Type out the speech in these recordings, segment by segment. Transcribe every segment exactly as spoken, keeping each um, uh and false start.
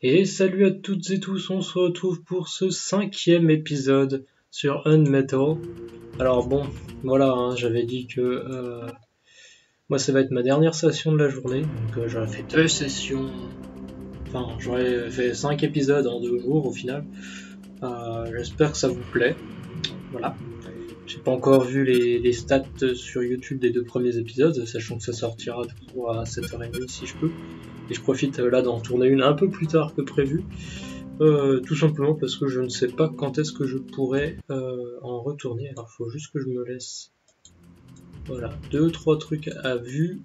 Et salut à toutes et tous, on se retrouve pour ce cinquième épisode sur Unmetal. Alors bon, voilà, hein, j'avais dit que euh, moi ça va être ma dernière session de la journée. Donc euh, j'aurais fait deux sessions, enfin j'aurais fait cinq épisodes en deux jours au final. Euh, J'espère que ça vous plaît. Voilà. J'ai pas encore vu les, les stats sur YouTube des deux premiers épisodes, sachant que ça sortira toujours à sept heures trente si je peux. Et je profite là d'en tourner une un peu plus tard que prévu, euh, tout simplement parce que je ne sais pas quand est-ce que je pourrais euh, en retourner. Alors il faut juste que je me laisse, voilà, deux trois trucs à vue.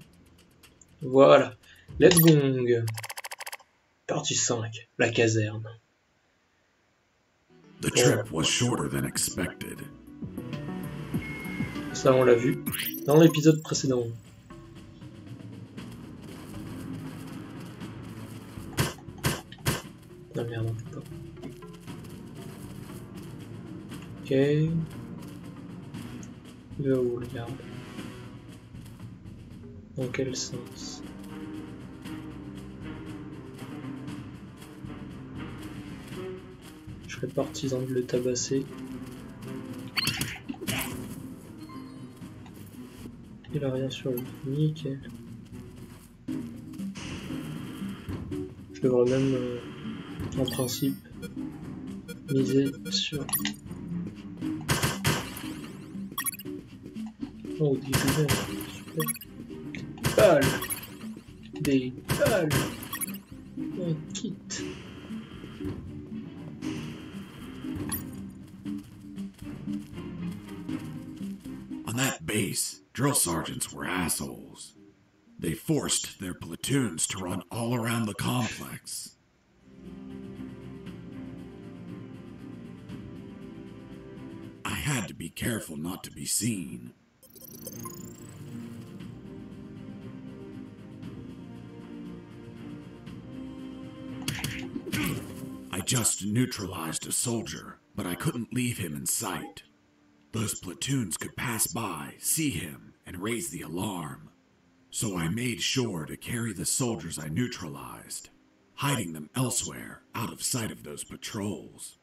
Voilà, let's gong. Partie cinq, la caserne. The trip was shorter than expected. Ça, on l'a vu dans l'épisode précédent. Ah merde, on peut pas. Ok. Il va où, regarde. Dans quel sens? Je serais partisan de le tabasser. Il a rien sur lui, nickel. Je devrais même, euh, en principe, miser sur... Oh, des balles, super. Des balles. Des balles. On quitte. On that base. Drill sergeants were assholes. They forced their platoons to run all around the complex. I had to be careful not to be seen. I just neutralized a soldier, but I couldn't leave him in sight. Those platoons could pass by, see him, and raise the alarm. So I made sure to carry the soldiers I neutralized, hiding them elsewhere, out of sight of those patrols.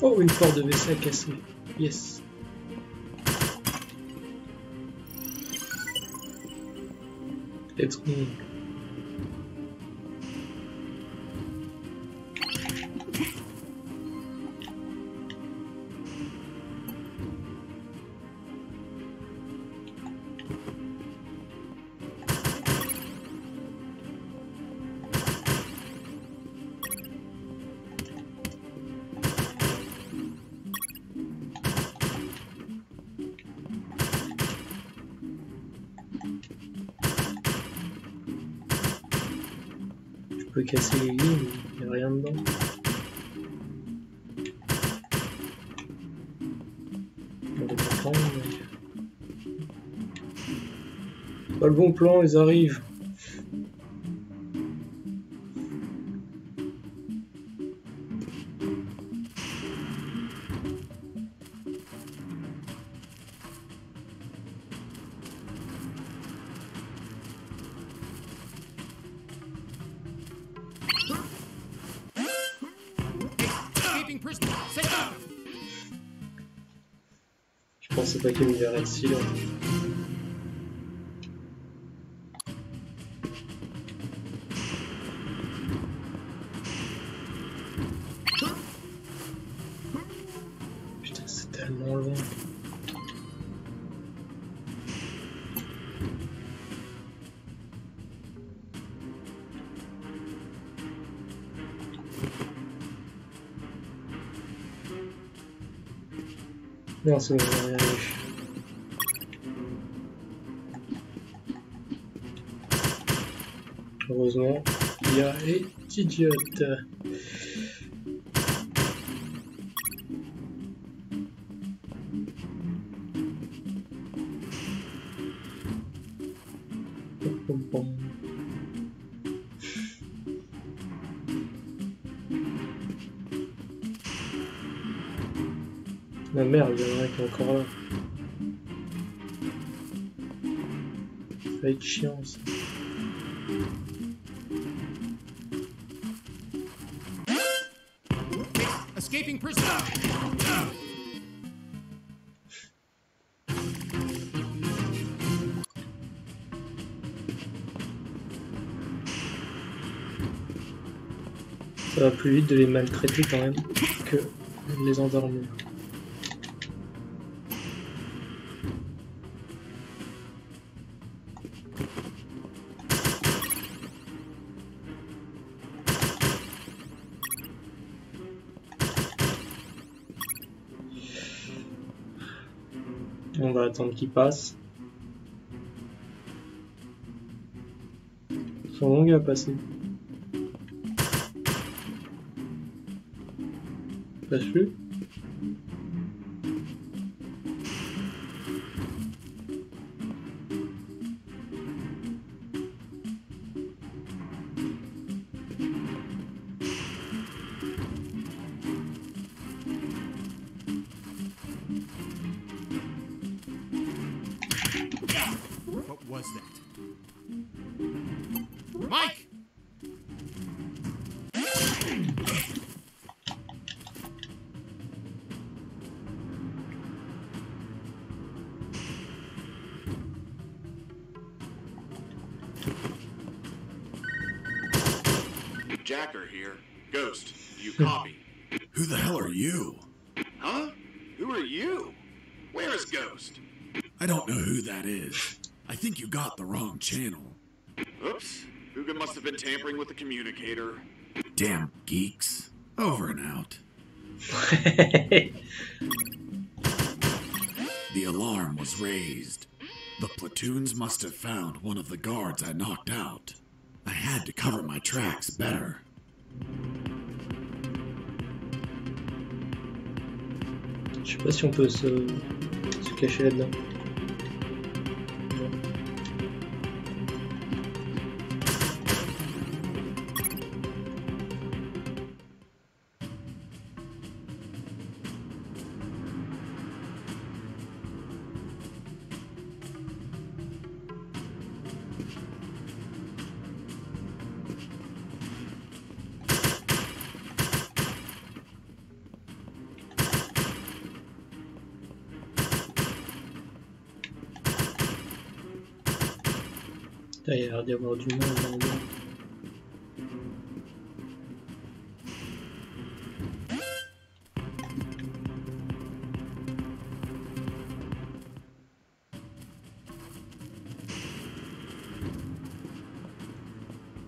Oh, une porte de W C cassée. Yes. Let's go. Je peux casser les lignes, il n'y a rien dedans. On va prendre, mais... Pas le bon plan, ils arrivent. Je pensais pas qu'il me verrait si loin. Putain, c'est tellement loin. We also need a knife. Heureusement, il y a et idiote. La merde, il y en a un qui est encore là. Ça va être chiant ça. Escaping prisoner. Ça va plus vite de les maltraiter quand même que de les endormir. On va attendre qu'il passe. Ils sont longues à passer. Passe plus. What was that? Mike! Jacker here. Ghost, you copy? Who the hell are you? Huh? Who are you? Where is Ghost? I don't know who that is. I think you got the wrong channel. Oops. Huga must have been tampering with the communicator. Damn geeks. Over and out. The alarm was raised. The platoons must have found one of the guards I knocked out. I had to cover my tracks better. Je sais pas si on peut se, se cacher là-dedans. Il y a l'air d'y avoir du monde dans le monde.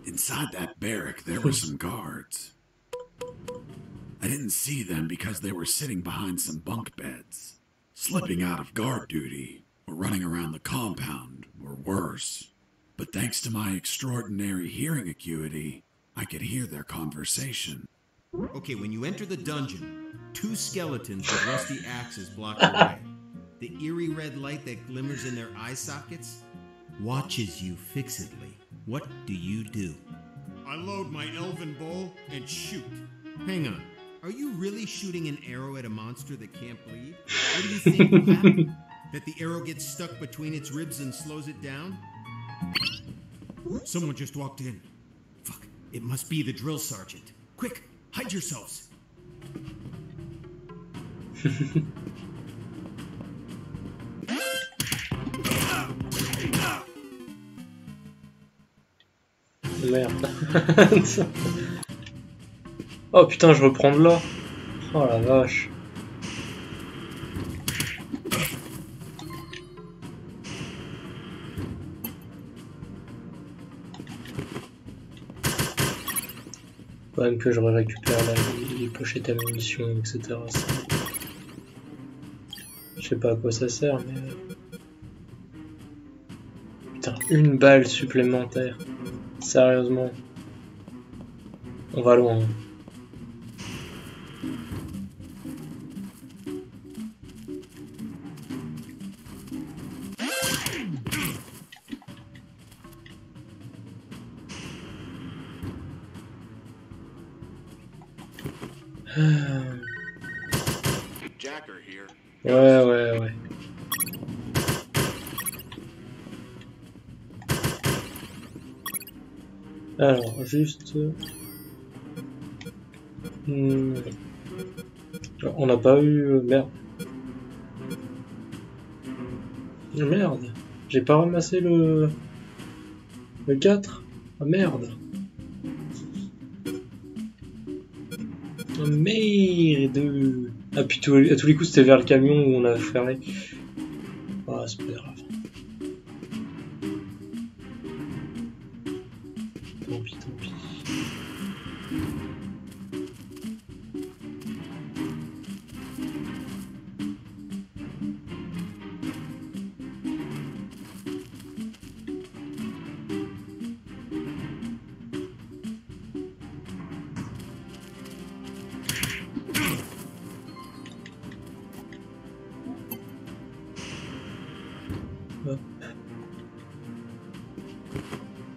Inside that barrack, there were some guards. I didn't see them because they were sitting behind some bunk beds, slipping out of guard duty, or running around the compound, or worse. But thanks to my extraordinary hearing acuity, I could hear their conversation. Okay, when you enter the dungeon, two skeletons with rusty axes block your way. The eerie red light that glimmers in their eye sockets watches you fixedly. What do you do? I load my elven bowl and shoot. Hang on. Are you really shooting an arrow at a monster that can't bleed? What do you think will happen? That the arrow gets stuck between its ribs and slows it down? Someone just walked in. Fuck, it must be the drill sergeant. Quick, hide yourselves. Merde. Oh putain, je reprends de là. Oh la vache. Même que je récupère la, les pochettes à munitions, et cetera. Je sais pas à quoi ça sert, mais... Putain, une balle supplémentaire. Sérieusement. On va loin. Ouais, ouais, ouais. Alors, juste... Hmm. On n'a pas eu... Merde. Merde. J'ai pas ramassé le... Le quatre. Ah, merde. Oh, merde. Ah, puis tout, à tous les coups, c'était vers le camion où on a fermé. Ah, c'est pas grave. Tant pis, tant pis.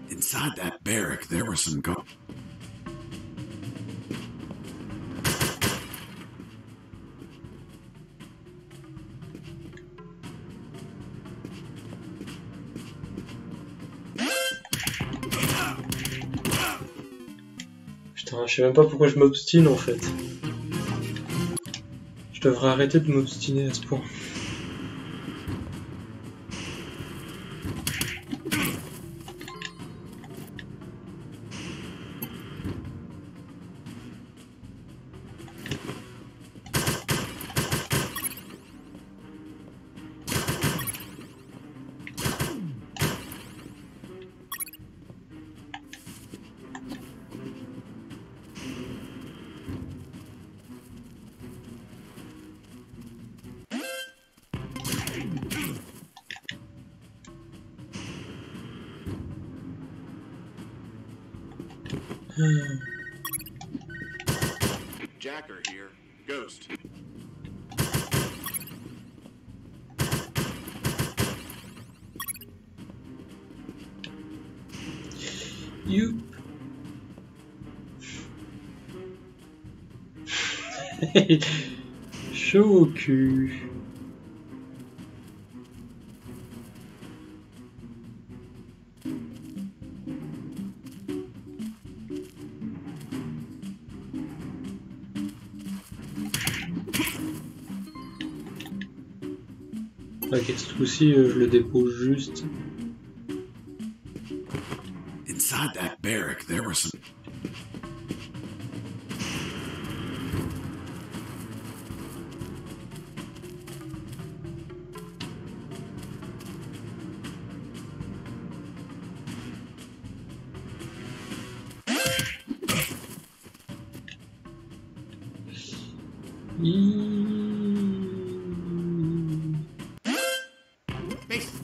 Inside that barrack, there were some guns. Putain, je sais même pas pourquoi je m'obstine en fait. Je devrais arrêter de m'obstiner à ce point. Hmm. Jacker here. Ghost. You. Chaud au cul. Ok, ce coup-ci, je le dépose juste. Inside that barrack, there were some...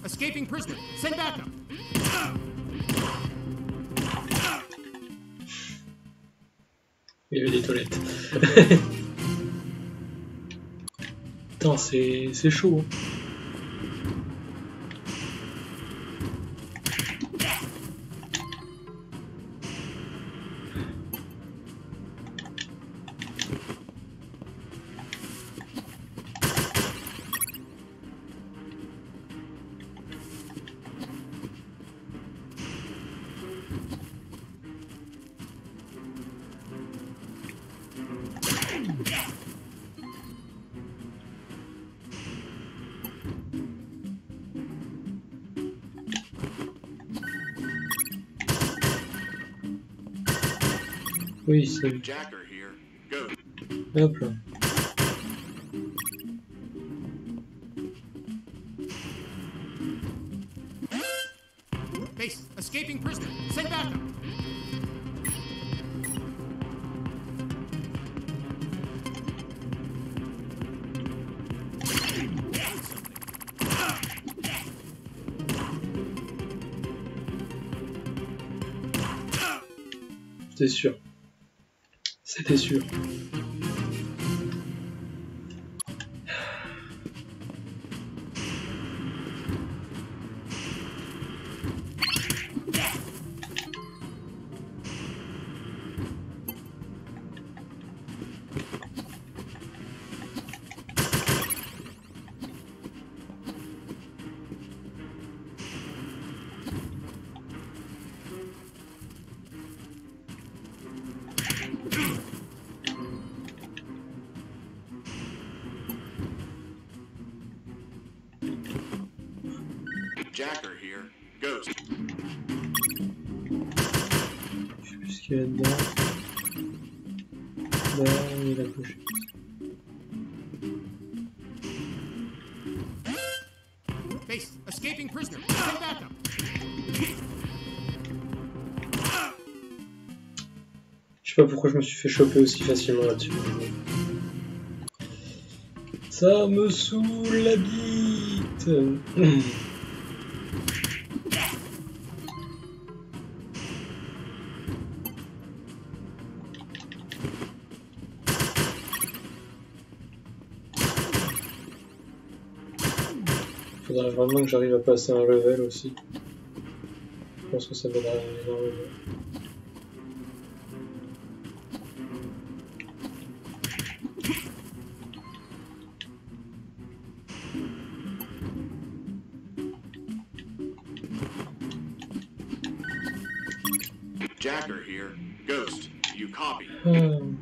Escaping prisoner, send backup. Il y avait des toilettes. Putain, c'est c'est chaud. Oui, c'est... Hop là. Base, escaping prisoner, send backup. C'était sûr. C'était sûr. Jacker here goes. Je sais plus ce qu'il y a dedans. Là, il y a la poche. Face, escaping prisoner. Take backup. Je sais pas pourquoi je me suis fait choper aussi facilement là-dessus. Ça me saoule la bite. Faudrait vraiment que j'arrive à passer un level aussi. Je pense que ça vaudra énormément. Jacker here, Ghost, you copy. Hmm.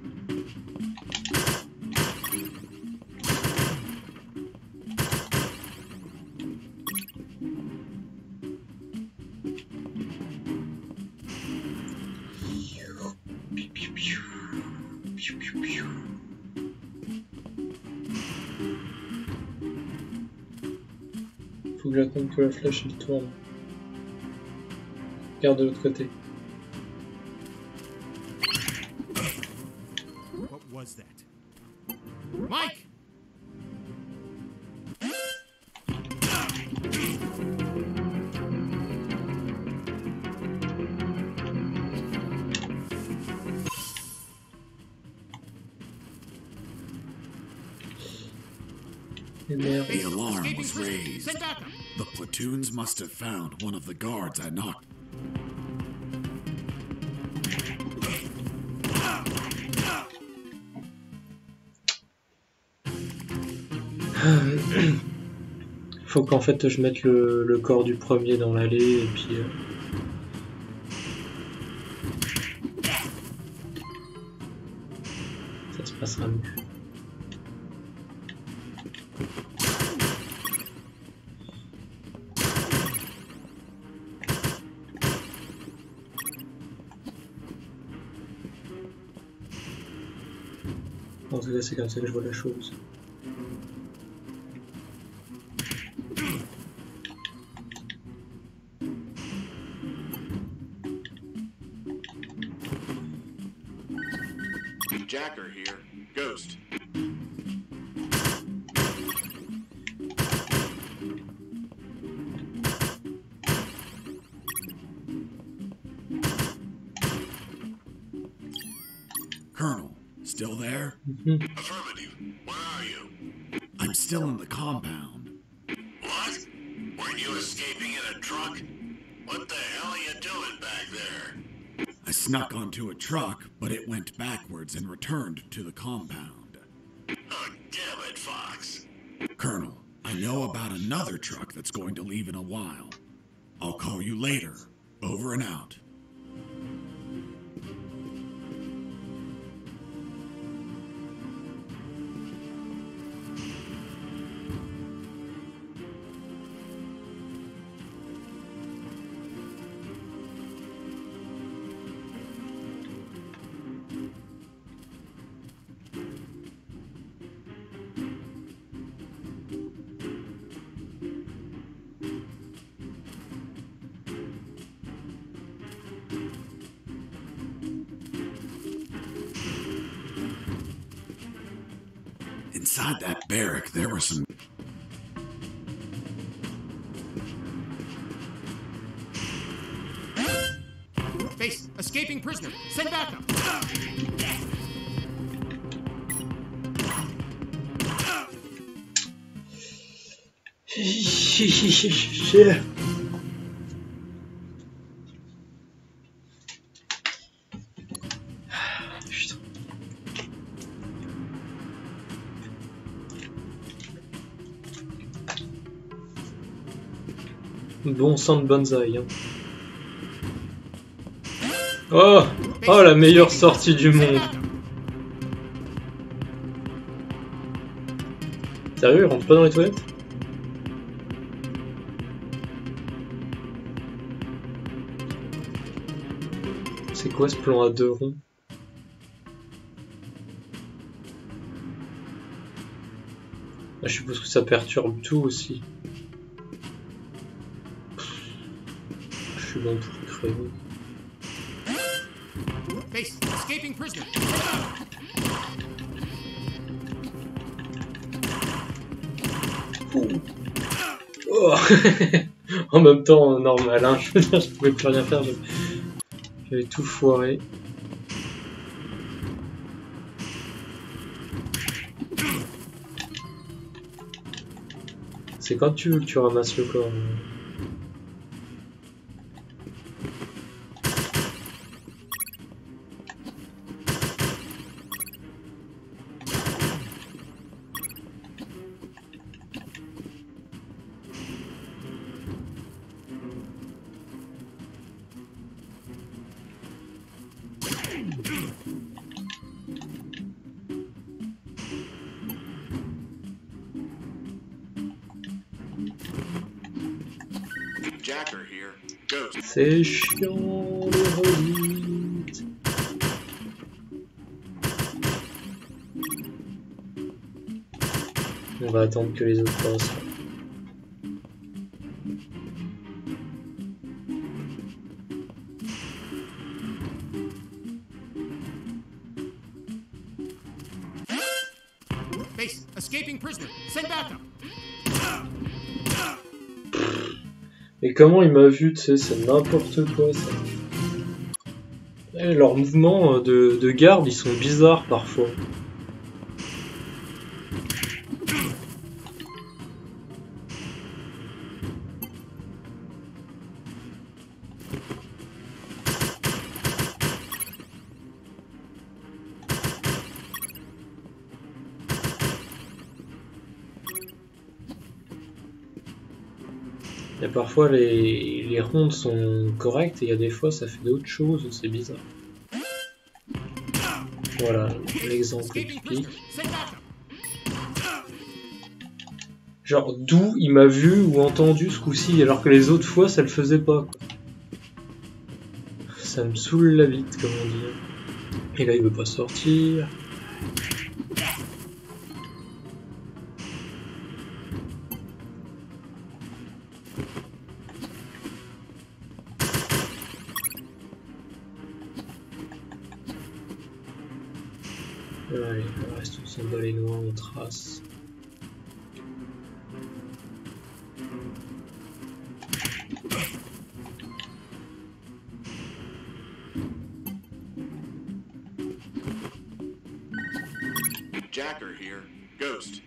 Faut que j'attende que la flèche elle tourne. Regarde de l'autre côté. What was that? Mike! The alarm was raised. The platoons must have found one of the guards I knocked. Faut qu'en fait je mette le, le corps du premier dans l'allée et puis... Euh... ça se passera mieux. En tout cas, c'est comme ça que je vois la chose. Jacker here, Ghost. Colonel, still there? Affirmative. Where are you? I'm still in the compound. What? Weren't you escaping in a truck? What the hell are you doing back there? I snuck onto a truck, but it went backwards and returned to the compound. Oh, damn it, Fox. Colonel, I know about another truck that's going to leave in a while. I'll call you later. Over and out. Inside that barrack, there were some... base. Escaping prisoner. Send backup. Yeah. Bon sang de bonsaï. Hein. Oh, oh, la meilleure sortie du monde. Sérieux, il rentre pas dans les toilettes? C'est quoi ce plan à deux ronds? Je suppose que ça perturbe tout aussi. Je suis bon pour crever. Oh. En même temps, normal, hein. Je veux dire, je pouvais plus rien faire. J'avais tout foiré. C'est quand tu veux que tu ramasses le corps. C'est chiant les reliques. On va attendre que les autres passent. Base, escaping prisoner, send backup. Et comment il m'a vu, tu sais, c'est n'importe quoi ça. Et leurs mouvements de, de garde, ils sont bizarres parfois. Parfois les, les rondes sont correctes et il y a des fois ça fait d'autres choses, c'est bizarre. Voilà, l'exemple typique. Genre d'où il m'a vu ou entendu ce coup-ci, alors que les autres fois ça le faisait pas. Ça me saoule la bite, comme on dit. Et là il veut pas sortir. Trace. Jacker here, Ghost.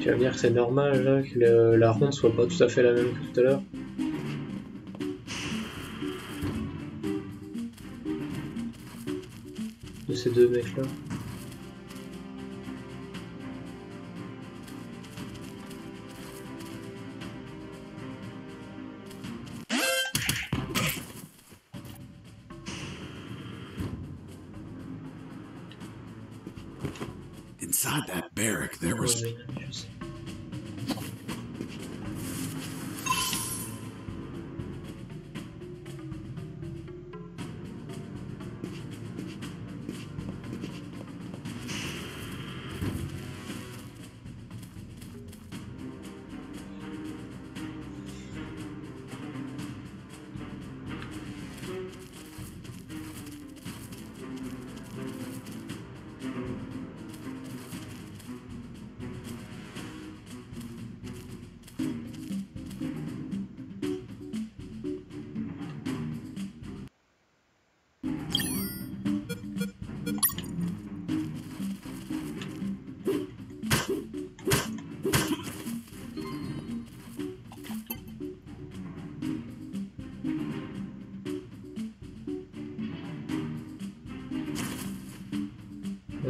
Tu vas me dire que c'est normal là, que le, la ronde soit pas tout à fait la même que tout à l'heure. De ces deux mecs là. Inside that barrack, there was...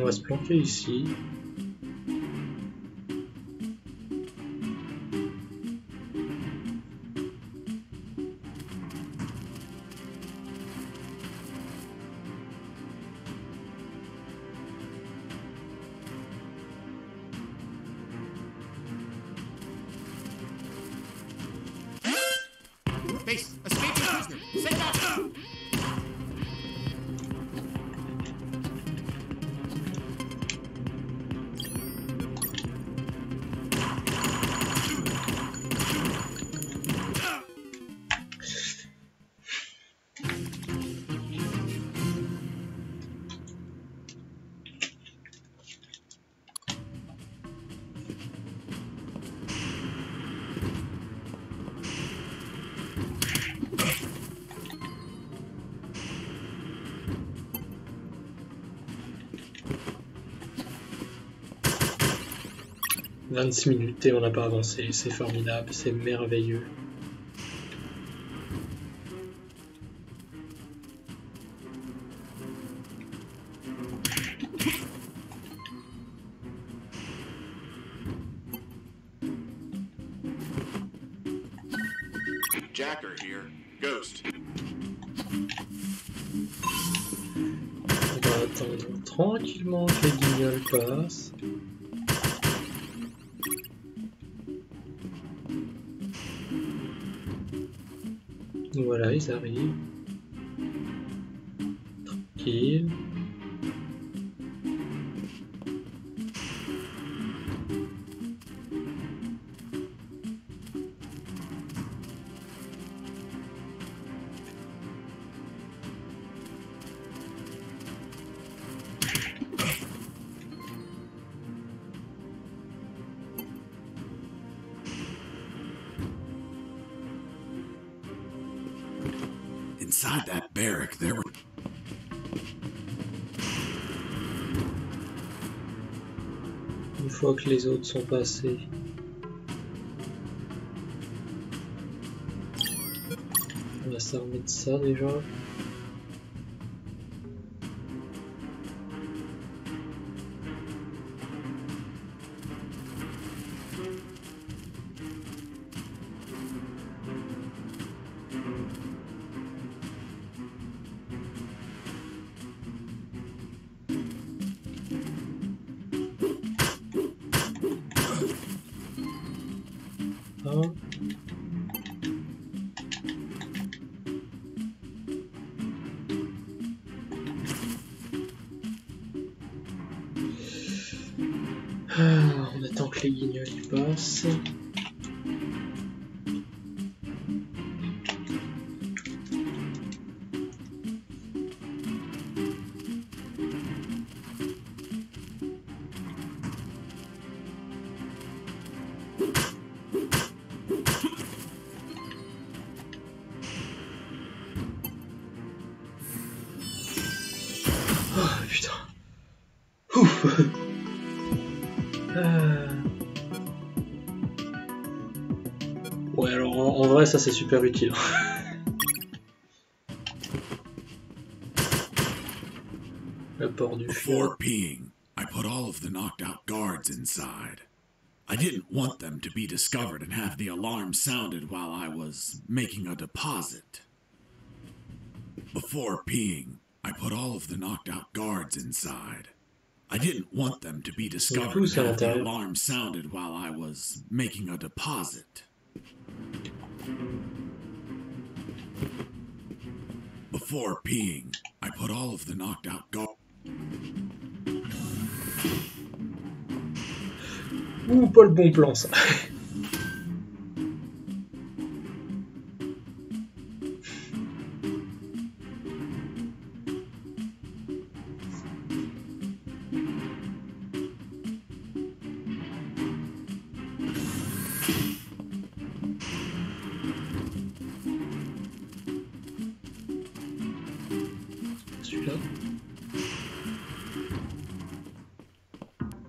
va se planquer ici. vingt-six minutes et on n'a pas avancé, c'est formidable, c'est merveilleux. Jacker here, Ghost. On va attendre tranquillement que les guignols passent. Voilà, ils arrivent. Tranquille. Inside that barrack, there were... Une fois que les autres sont passés... On va s'armer de ça déjà. On attend que les guignols y passent. Oh putain. Ouf. Ouais, alors en, en vrai ça c'est super utile. Le port du feu. Peeing, I put all of the knocked out guards inside. I didn't want them to be discovered and have the alarm sounded while I was making a deposit. Before peeing, I put all of the knocked out guards inside. I didn't want them to be discovered until the alarm sounded while I was making a deposit. Before peeing, I put all of the knocked out guard. Ouh, pas le bon plan ça.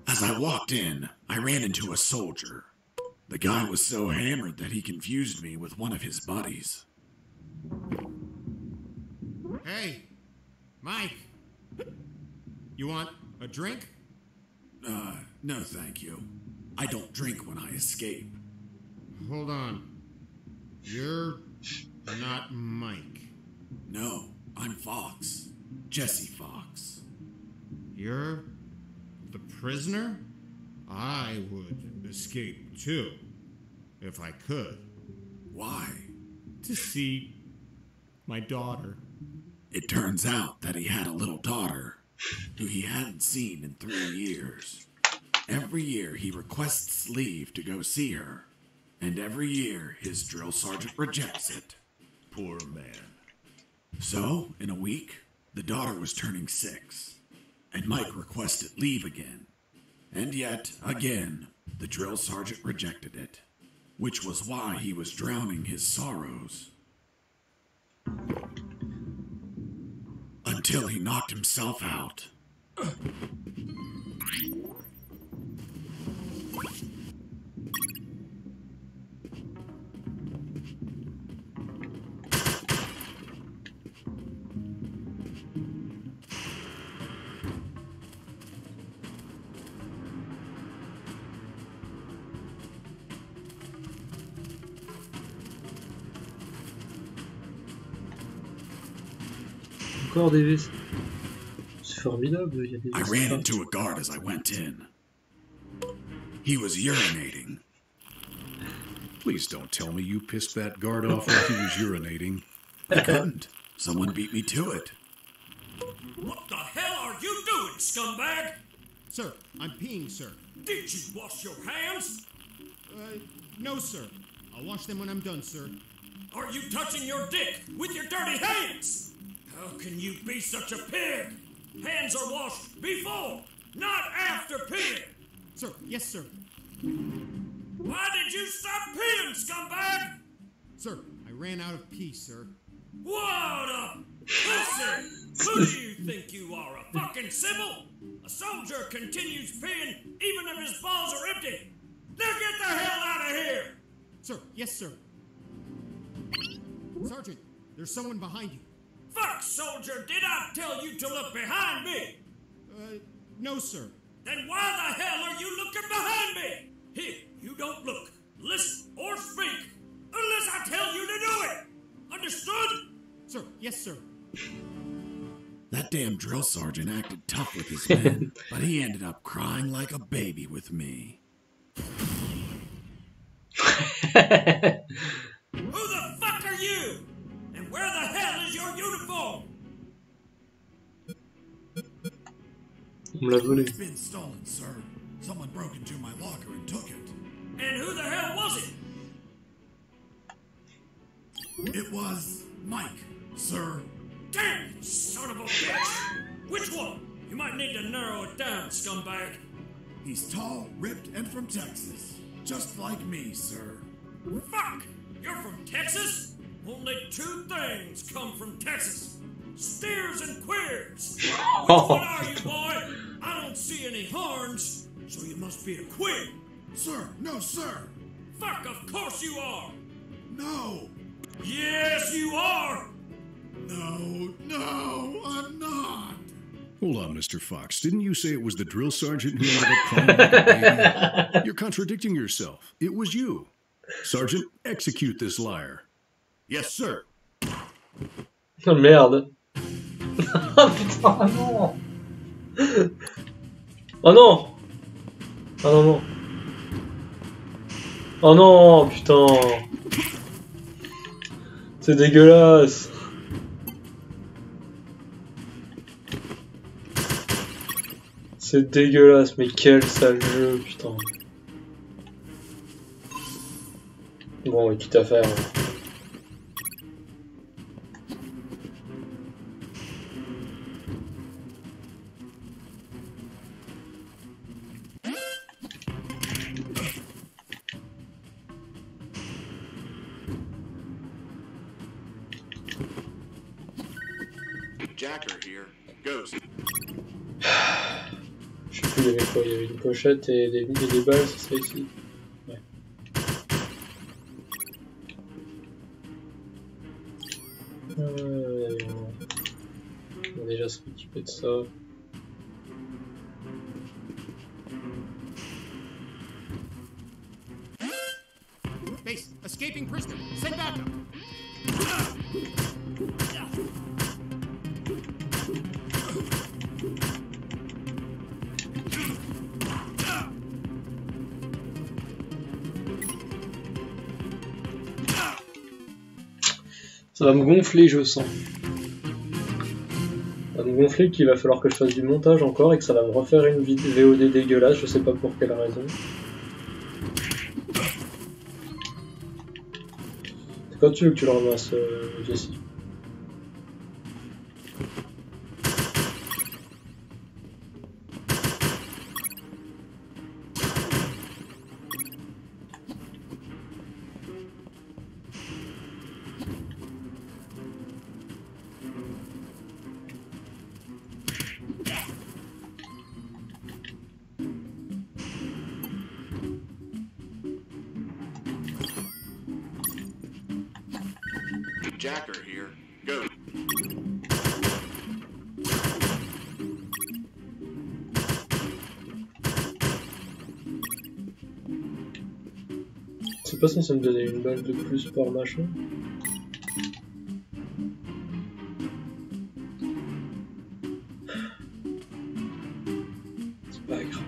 As I walked in, I ran into a soldier. The guy was so hammered that he confused me with one of his buddies. Hey, Mike, you want A drink? Uh, no thank you. I don't drink when I escape. Hold on. You're not Mike. No, I'm Fox. Jesse Fox. You're the prisoner? I would escape too, if I could. Why? To see my daughter. It turns out that he had a little daughter who he hadn't seen in three years. Every year he requests leave to go see her, and every year his drill sergeant rejects it. Poor man. So, in a week, the daughter was turning six, and Mike requested leave again. And yet, again, the drill sergeant rejected it, which was why he was drowning his sorrows. Until he knocked himself out. Encore des V C. C'est formidable, il y a des V C. I ran into a guard as I went in. He was urinating. Please don't tell me you pissed that guard off while he was urinating. I couldn't. Someone beat me to it. What the hell are you doing, scumbag? Sir, I'm peeing, sir. Did you wash your hands? Uh, no, sir. I'll wash them when I'm done, sir. Are you touching your dick with your dirty hands? How can you be such a pig? Hands are washed before, not after peeing. Sir, yes, sir. Why did you stop peeing, scumbag? Sir, I ran out of pee, sir. What a pussy! Who do you think you are, a fucking sybil? A soldier continues peeing even if his balls are empty. Now get the hell out of here! Sir, yes, sir. Sergeant, there's someone behind you. Fuck, soldier! Did I tell you to look behind me? Uh, no, sir. Then why the hell are you looking behind me? Here, you don't look, listen, or speak unless I tell you to do it! Understood? Sir, yes, sir. That damn drill sergeant acted tough with his men, but he ended up crying like a baby with me. Who the fuck are you? And where the hell is your uniform? It's been stolen, sir. Someone broke into my locker and took it. And who the hell was it? It was Mike, sir. Damn, son of a bitch! Which one? You might need to narrow it down, scumbag. He's tall, ripped, and from Texas. Just like me, sir. Fuck! You're from Texas? Only two things come from Texas. Steers and queers. Which one are you, boy? I don't see any horns, so you must be a queer. Sir, no, sir. Fuck, of course you are. No. Yes, you are. No, no, I'm not. Hold on, Mister Fox. Didn't you say it was the drill sergeant who ended up crying like a baby? You're contradicting yourself. It was you. Sergeant, execute this liar. Yes, sir. Oh merde. Oh putain, non. Oh non. Oh non, non. Oh non, putain. C'est dégueulasse. C'est dégueulasse, mais quel sale jeu, putain. Bon, quitte à faire. Pochette et des lignes et des balles, c'est ça ici. Ouais. Euh, on va déjà s'occuper de ça. base. Escaping prisoner. Send backup. Ça va me gonfler, je sens. Ça va me gonfler qu'il va falloir que je fasse du montage encore et que ça va me refaire une vidéo V O D dégueulasse, je sais pas pour quelle raison. Quand tu veux que tu le ramasses, euh, Jesse. Jacker here. Go. C'est pas censé me donner une balle de plus par machin. C'est pas grave.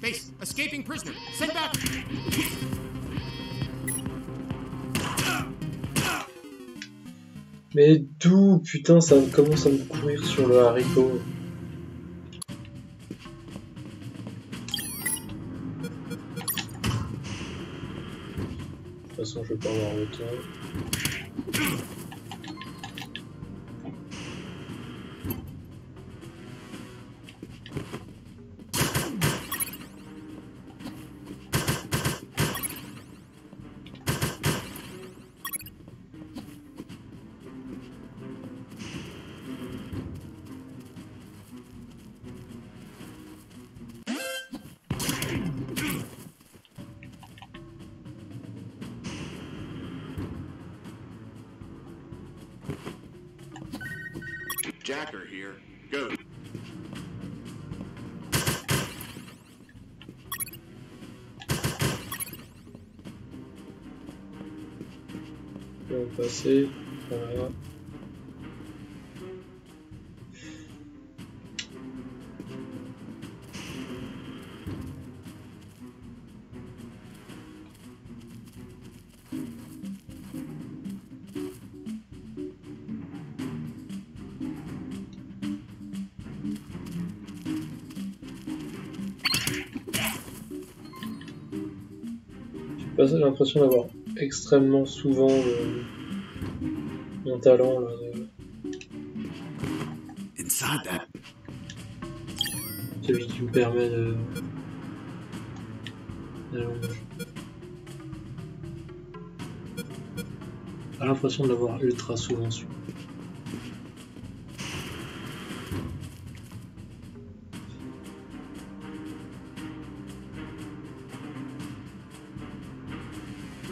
Base, escaping prisoner. Send back. Mais d'où, putain, ça commence à me courir sur le haricot. De toute façon, je vais pas avoir le temps. Jacker here. Go. On va passer. Voilà. J'ai l'impression d'avoir extrêmement souvent euh, mon talent là, de... celui qui me permet de... de... J'ai l'impression de l'avoir ultra souvent su.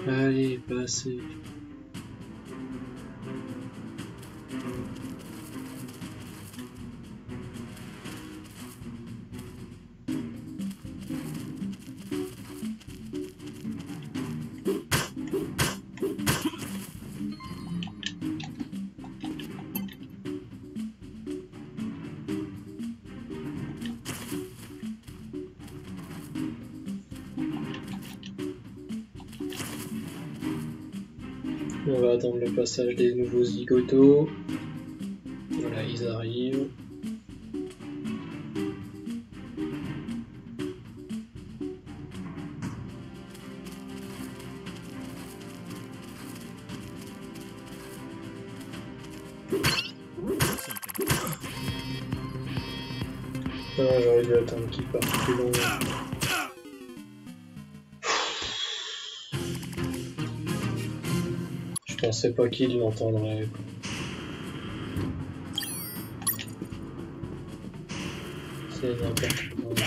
Allez, passez. On va attendre le passage des nouveaux zigotos. Voilà, ils arrivent. Ah, j'aurais dû attendre qu'ils partent plus loin. Je pensais pas qu'il l'entendrait. C'est n'importe quoi.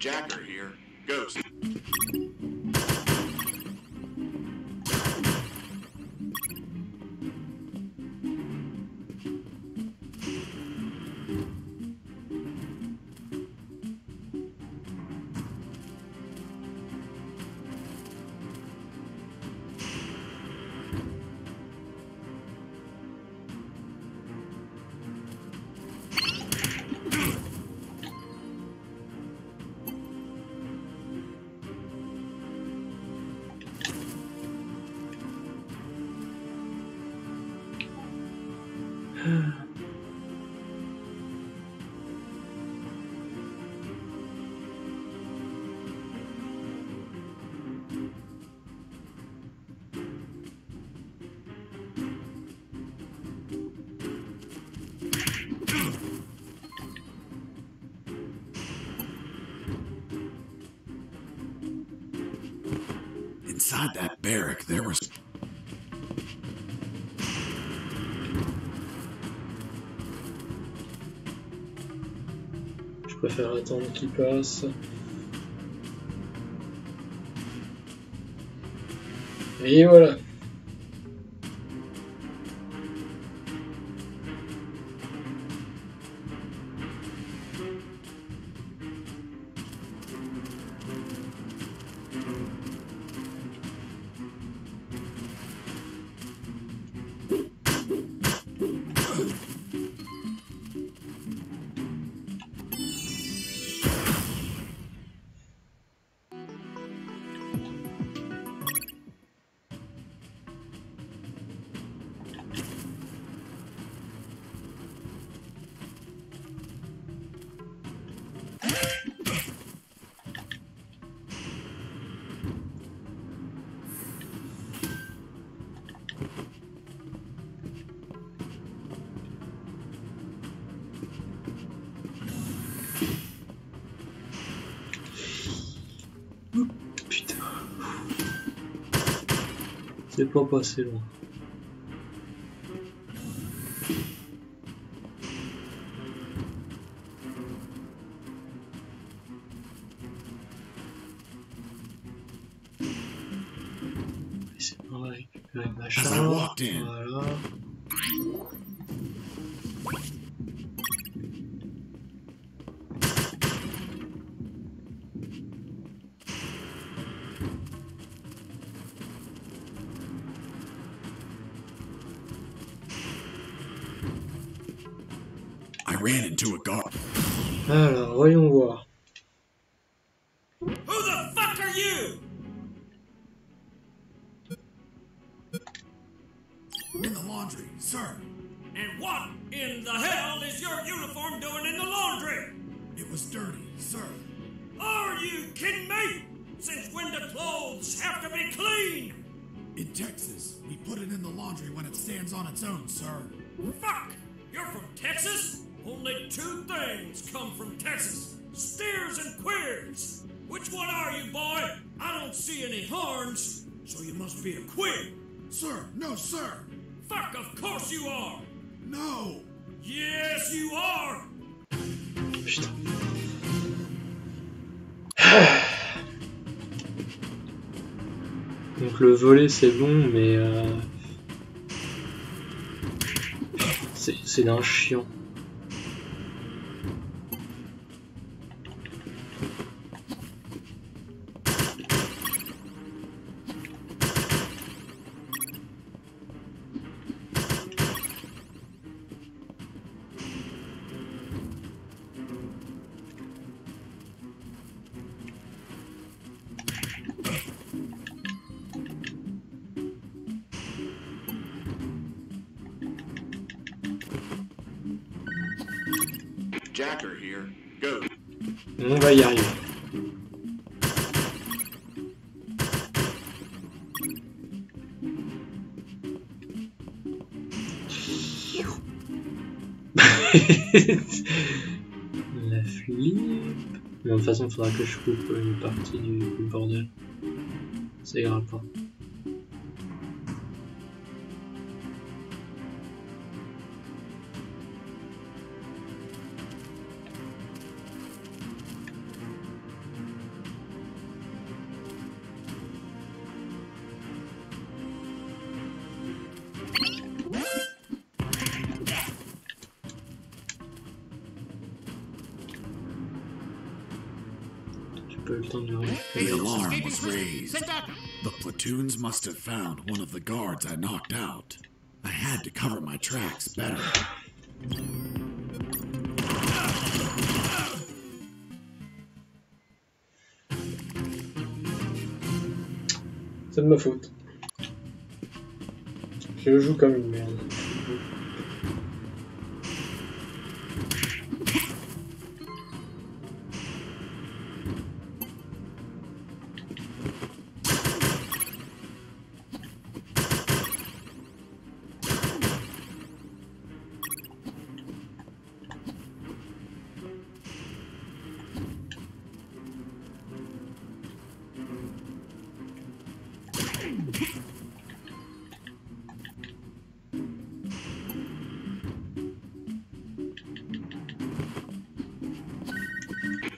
Jacker here. Ghost. Inside that barrack, there was... Je préfère attendre qu'il passe. Et voilà. C'est pas passé loin. C'est pas récupérer ma chambre. Voilà. Alors, voyons voir. Who the fuck are you? In the laundry, sir. And what in the hell is your uniform doing in the laundry? It was dirty, sir. Are you kidding me? Since when do clothes have to be clean? In Texas, we put it in the laundry when it stands on its own, sir. Fuck! You're from Texas? Only two things come from Texas, steers and queers. Which one are you, boy? I don't see any horns, so you must be a queer. Sir, no, sir. Fuck, of course you are. No. Yes, you are. Donc le volet c'est bon, mais euh... c'est c'est d'un chiant. Jacker here. Go. On va y arriver. La flippe. De toute façon, il faudra que je coupe une partie du, du bordel. Ça ira pas. The alarm was raised. The platoons must have found one of the guards I knocked out. I had to cover my tracks better. C'est de ma faute. Je joue comme une merde.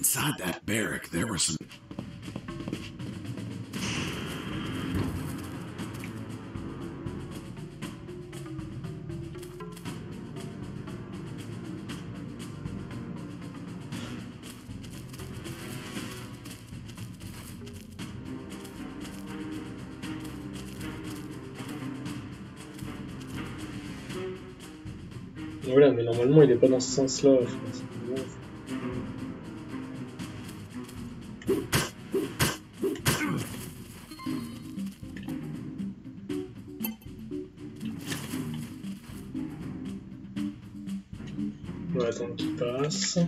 Inside that barrack, there were some... Voilà, mais normalement, il n'est pas dans ce sens-là, je pense. On va attendre qu'il passe.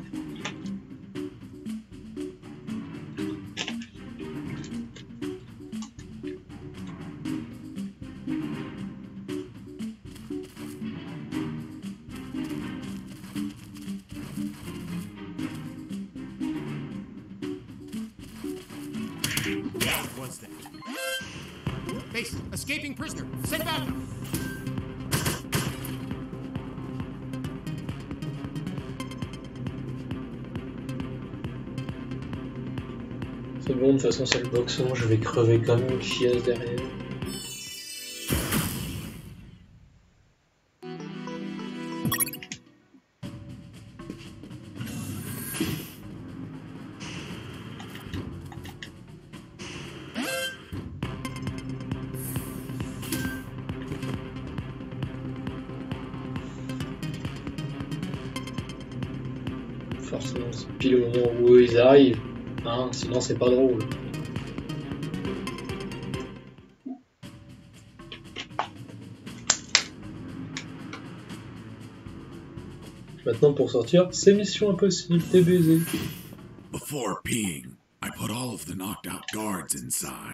What's that? Base, escaping prisoner. Send back. C'est bon, de toute façon c'est le boxon, je vais crever comme une chiasse derrière. Forcément, c'est pile au moment où ils arrivent. Hein, sinon c'est pas drôle. Maintenant pour sortir, c'est mission impossible, t'es baisé. Before peeing, I put all of the knocked out guards inside.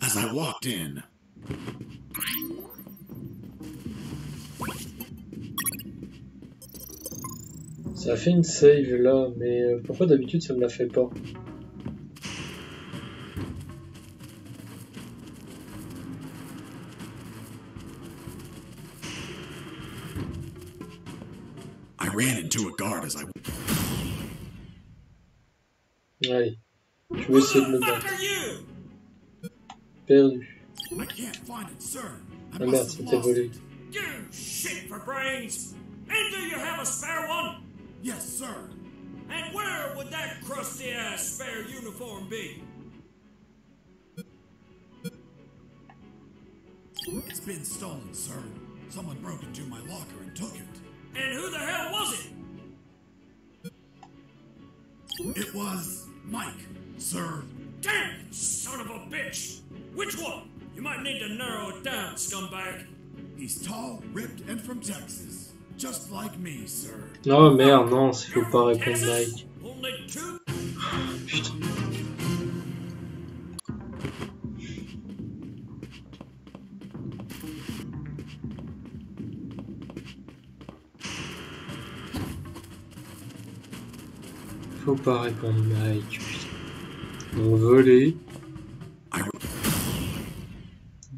As I walked in, ça a fait une save là, mais pourquoi d'habitude ça me la fait pas? I ran into a guard as I... Allez, je vais essayer de me battre. Perdu. I can't find it, sir. I ah merde, c'était volé. You shit for brains! And do you have a spare one? Yes, sir. And where would that crusty ass spare uniform be? It's been stolen, sir. Someone broke into my locker and took it. And who the hell was it? It was Mike, sir. Damn it, son of a bitch! Which one? You might need to narrow it down, scumbag. He's tall, ripped, and from Texas. Just like me, sir. Non, merde, non, s'il faut pas répondre Mike. Putain. Faut pas répondre Mike. On veut les...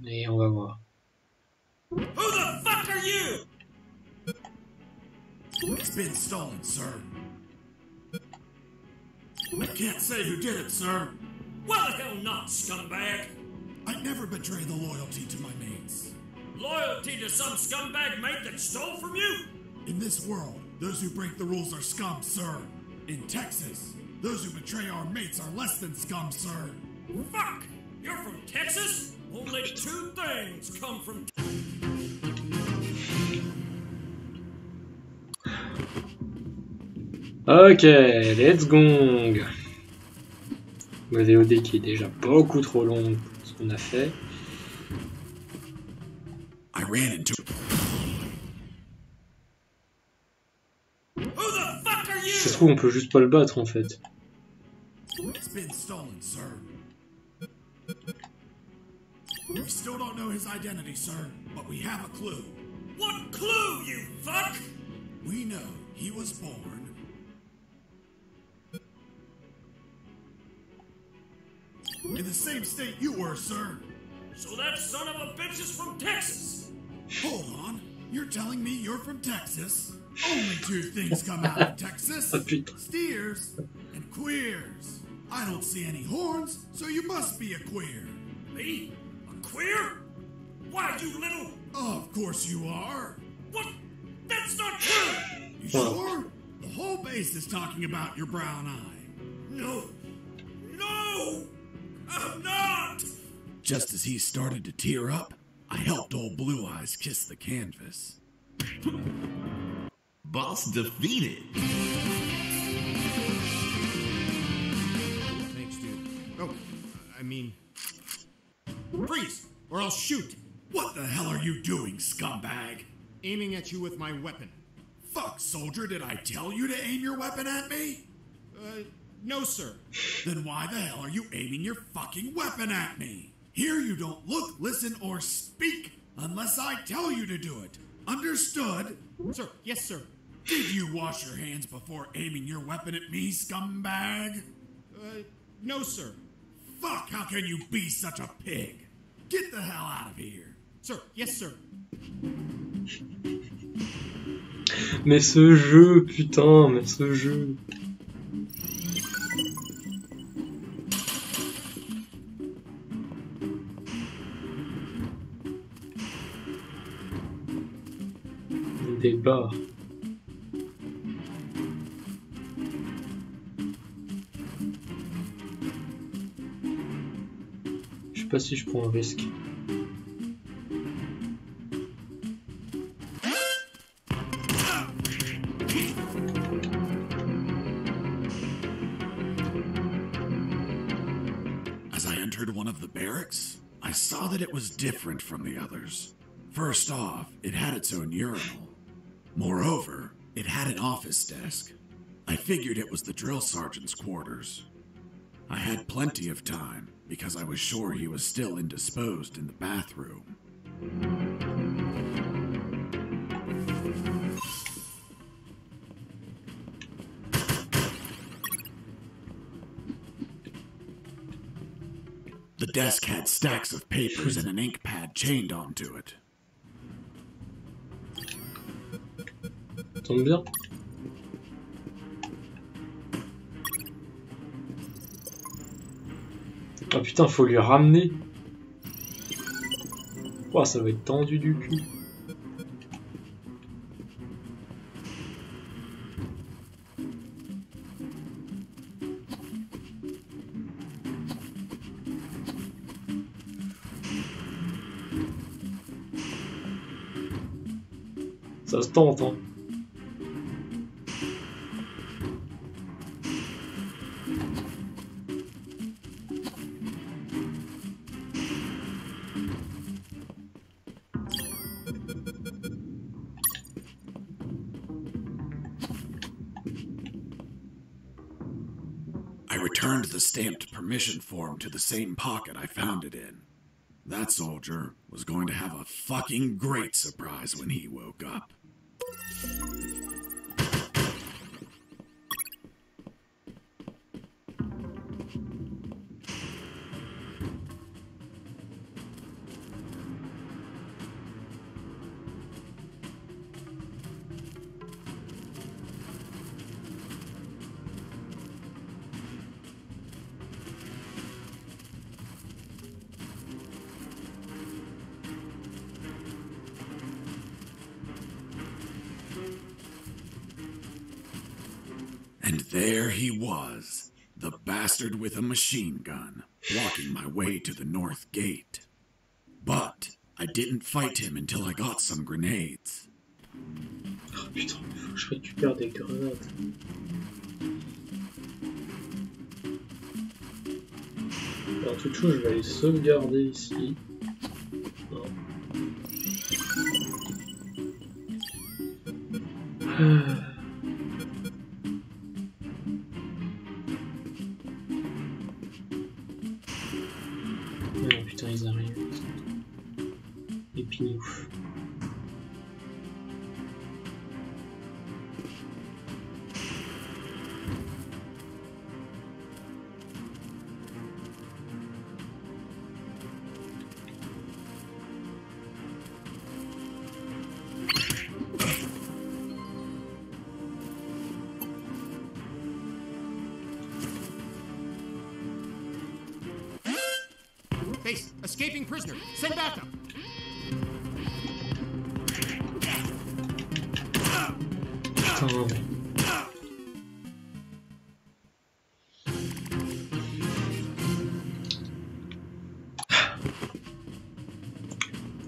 Et on va voir. Who the fuck are you? It's been stolen, sir. I can't say who did it, sir. Well, the hell not, scumbag. I'd never betray the loyalty to my mates. Loyalty to some scumbag mate that stole from you? In this world, those who break the rules are scum, sir. In Texas, those who betray our mates are less than scum, sir. Fuck! You're from Texas? Only two things come from... Ok, let's gong. Le V O D qui est déjà beaucoup trop long pour ce qu'on a fait. I ran into... Ça se trouve, on peut juste pas le battre en fait. It's been stolen, sir. We still don't know his identity, sir, but we have a clue. What clue, you fuck? We know he was born in the same state you were, sir. So that son of a bitch is from Texas. Hold on, you're telling me you're from Texas? Only two things come out of Texas, steers and queers. I don't see any horns, so you must be a queer. Me? A queer? Why, you little... Oh, of course you are. What? That's not true! You sure? The whole base is talking about your brown eye. No. No! I'm not! Just as he started to tear up, I helped old Blue Eyes kiss the canvas. Boss defeated. Thanks, dude. Oh, I mean... Freeze, or I'll shoot! What the hell are you doing, scumbag? Aiming at you with my weapon. Fuck, soldier, did I tell you to aim your weapon at me? Uh, no, sir. Then why the hell are you aiming your fucking weapon at me? Here you don't look, listen, or speak unless I tell you to do it. Understood? Sir, yes, sir. Did you wash your hands before aiming your weapon at me, scumbag? Uh, no, sir. Fuck, how can you be such a pig? Get the hell out of here. Sir, yes, sir. Mais ce jeu, putain, mais ce jeu. Des bars. Je sais pas si je prends un risque. As I entered one of the barracks, I saw that it was different from the others. First off, it had its own urinal. Moreover, it had an office desk. I figured it was the drill sergeant's quarters. I had plenty of time, because I was sure he was still indisposed in the bathroom. The desk had stacks of papers and an ink pad chained onto it. Tombe bien. Ah putain, faut lui ramener. Ouah, ça va être tendu du cul. ça se tente, hein. I returned the stamped permission form to the same pocket I found it in. That soldier was going to have a fucking great surprise when he woke up. And there he was, the bastard with a machine gun, blocking my way to the north gate. But I didn't fight him until I got some grenades. Oh putain, faut que je récupère des grenades. Alors toute chose, je vais aller sauvegarder ici. Non. Ah. Face, escaping prisoner. Send backup. Oh.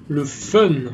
Le fun.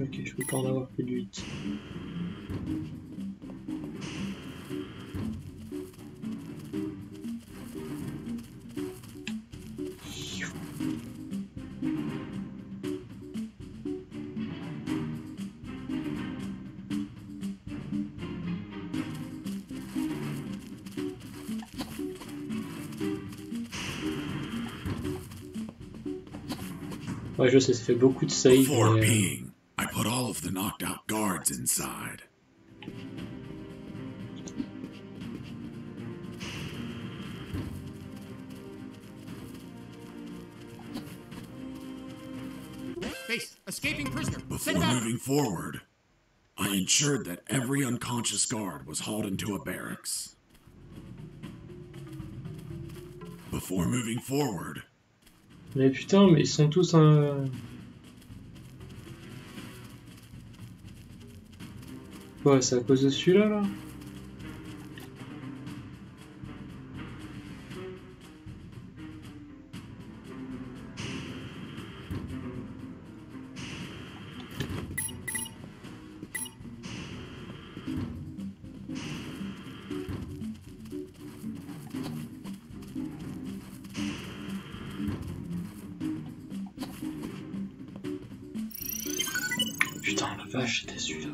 Ok, je peux pas en avoir que du huit. Ouais, je sais, ça fait beaucoup de saves. Mais... Put all of the knocked out guards inside. Face, escaping prisoner. Before moving forward, I ensured that every unconscious guard was hauled into a barracks. Before moving forward. Mais putain, mais ils sont tous un... Ouais, c'est à cause de celui-là, là? Putain, la vache, c'était celui-là.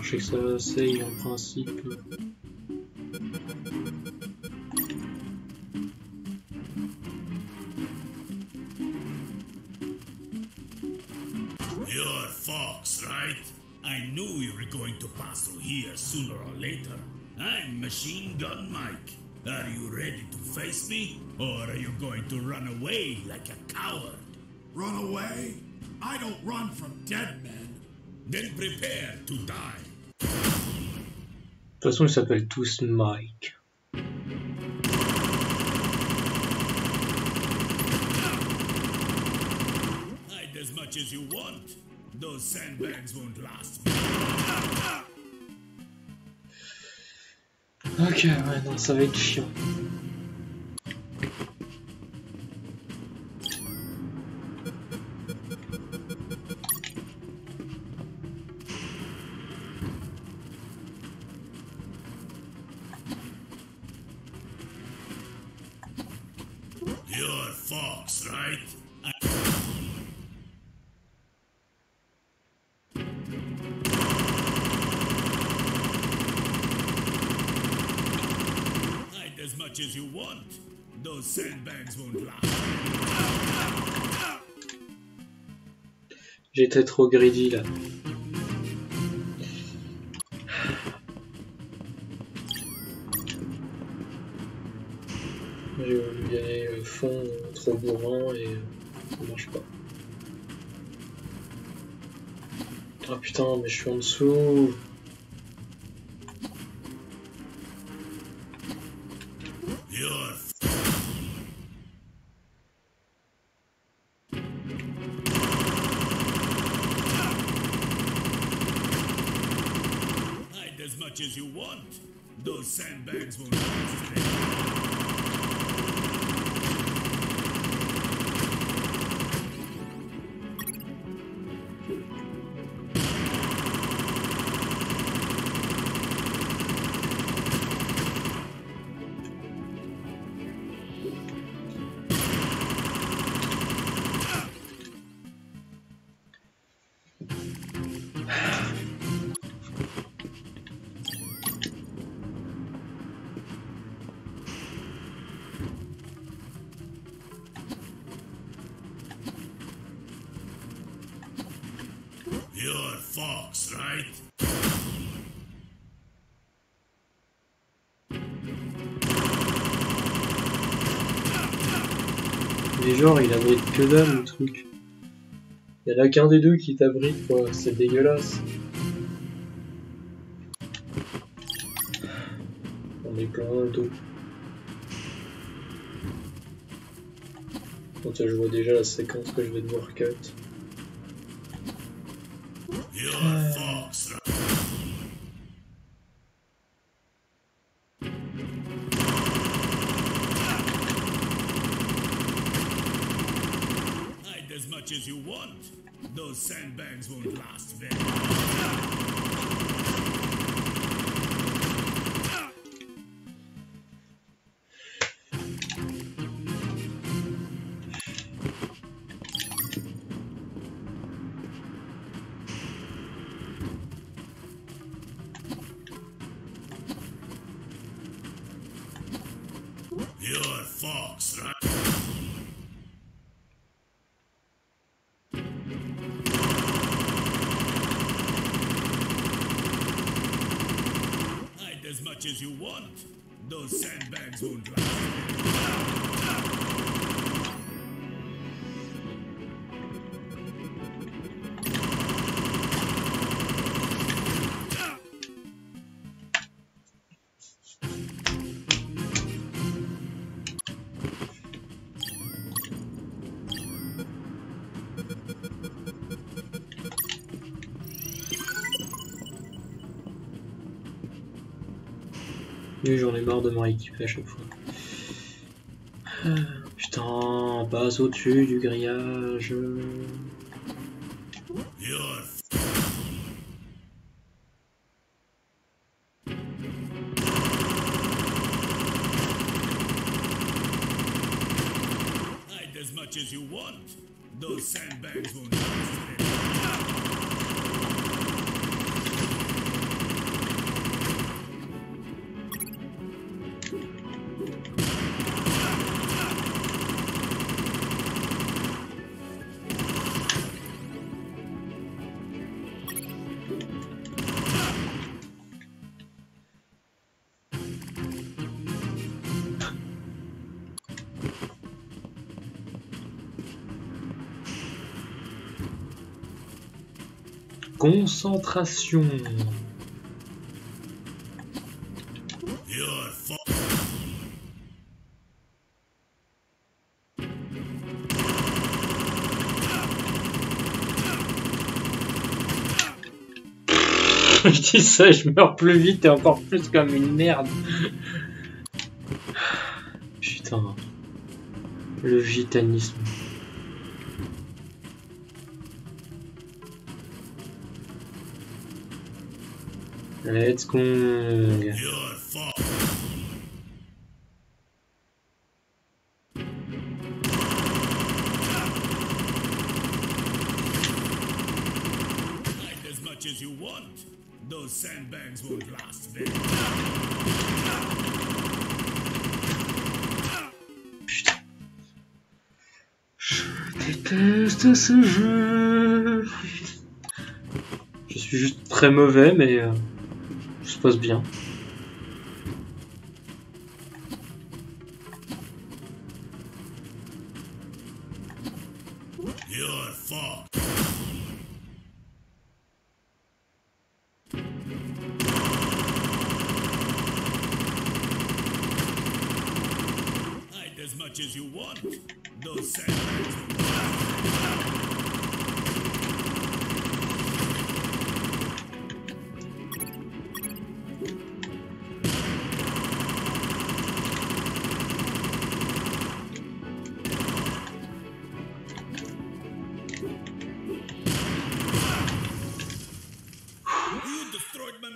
Je sais que ça essaye en principe. You're Fox, right? I knew you were going to pass through here sooner or later. I'm Machine Gun Mike. Are you ready to face me? Or are you going to run away like a coward? Run away? I don't run from dead men. Then prepare to die. De toute façon, ils s'appellent tous Mike. Hide as much as you want. Those sandbags won't last. Ok, ouais, non, ça va être chiant. You're Fox, right? I hide as much as you want. Those sandbags won't last. J'étais trop greedy là. Je vais y aller au fond, trop bourrin, et ça marche pas. Ah putain, mais je suis en dessous. Hide as much as you want. Those sandbags won't last. You're Fox, right? Mais genre, il abrite que dalle le truc. Il y en a qu'un des deux qui t'abrite, quoi. C'est dégueulasse. On est plein dans le dos. Quand je vois déjà la séquence que je vais devoir cut. You're Fox, right? Hide as much as you want. Those sandbags won't last very You're Fox, right? Hide as much as you want. Those sandbags won't last. J'en ai marre de me rééquiper à chaque fois. Ah, putain, passe au-dessus du grillage. You're... Hide as much as you want. Those sandbags won't last. Concentration. Je dis ça, je meurs plus vite et encore plus comme une merde. Putain. Le gitanisme. Let's go. Sandbags won't last. Je déteste ce jeu. Je suis juste très mauvais, mais euh, je se passe bien.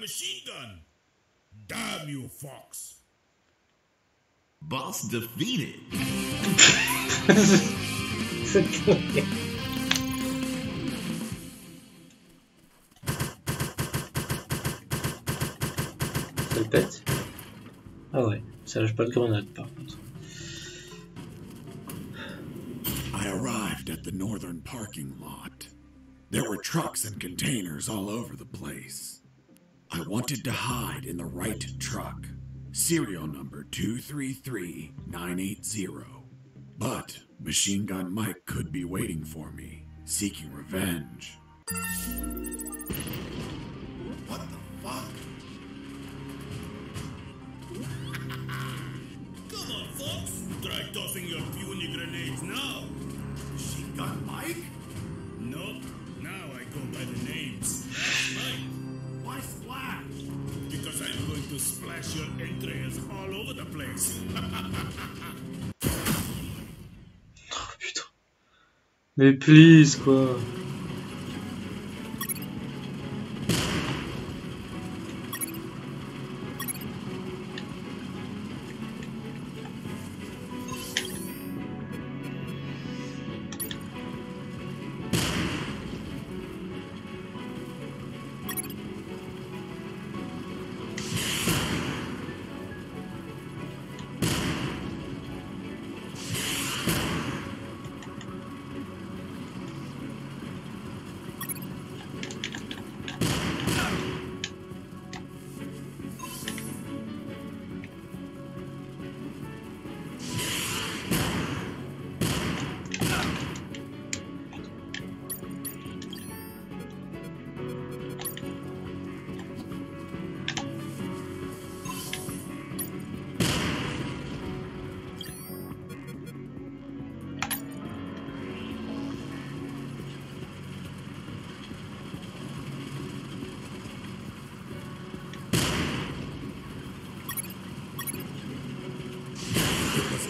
Machine gun! Damn you, Fox! Boss defeated! Ça le pète? Ah ouais, ça lâche pas de grenade par contre. I arrived at the northern parking lot. There were trucks and containers all over the place. I wanted to hide in the right truck, serial number two three three nine eight zero. But Machine Gun Mike could be waiting for me, seeking revenge. What the fuck? Come on, Fox! Try tossing your puny grenades now! Machine Gun Mike? Nope, now I go by the names. That's Mike. Why splash? Because I'm going to splash your entrails all over the place. Oh putain. Mais please quoi.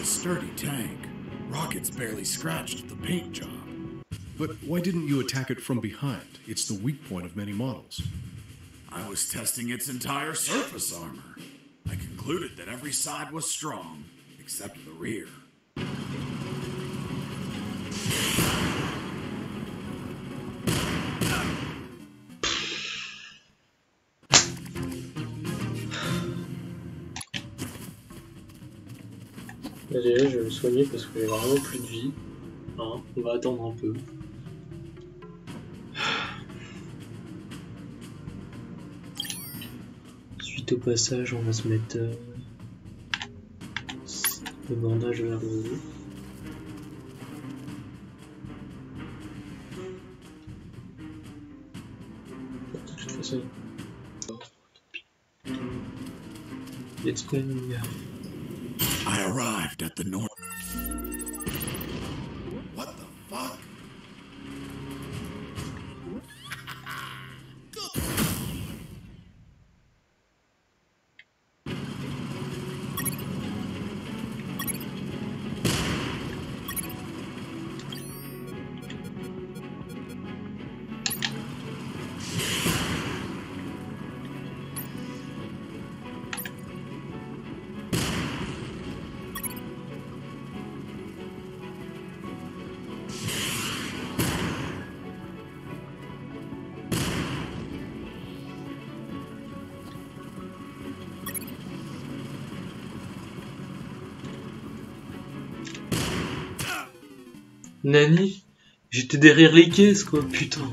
Sturdy tank. Rockets barely scratched the paint job. But why didn't you attack it from behind? It's the weak point of many models. I was testing its entire surface armor. I concluded that every side was strong, except the rear. Allez, je vais me soigner parce que j'ai vraiment plus de vie. Hein, on va attendre un peu. Suite au passage, on va se mettre euh, le bandage à la rose. isn't it's going yeah. I arrived at the north. What the fuck? Nani, j'étais derrière les caisses quoi, putain.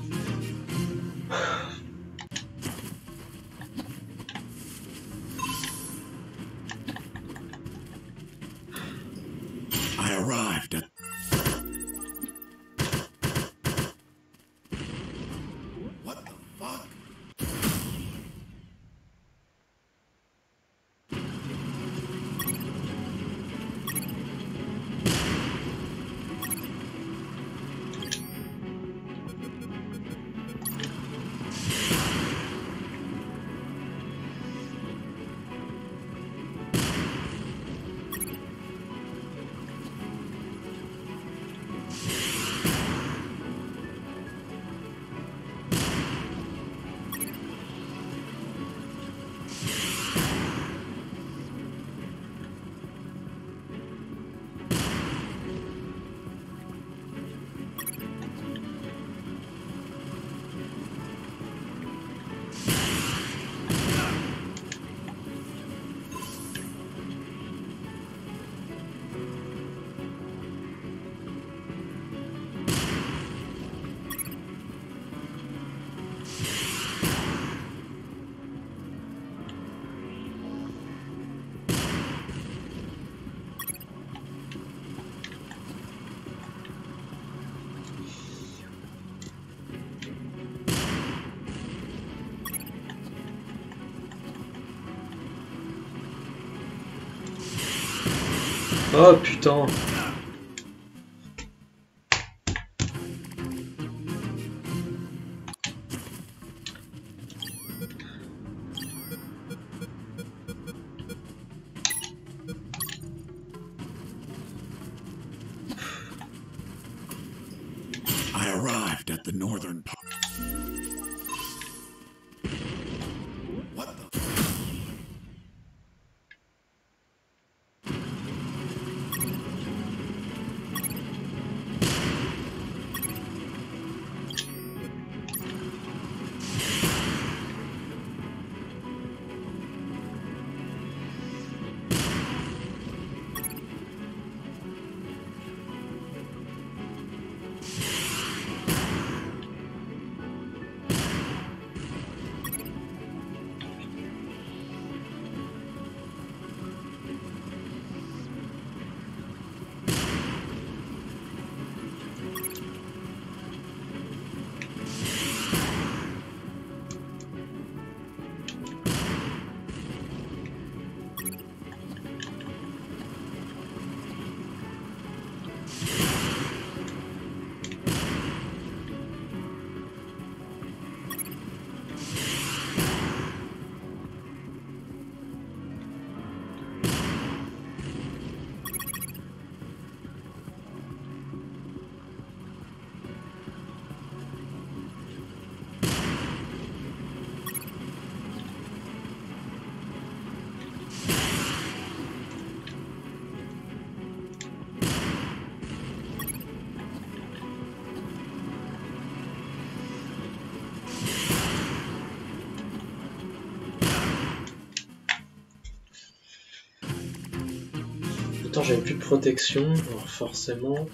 I arrived at... What the fuck? Oh putain. I arrived at the northern part. J'avais plus de protection, alors forcément.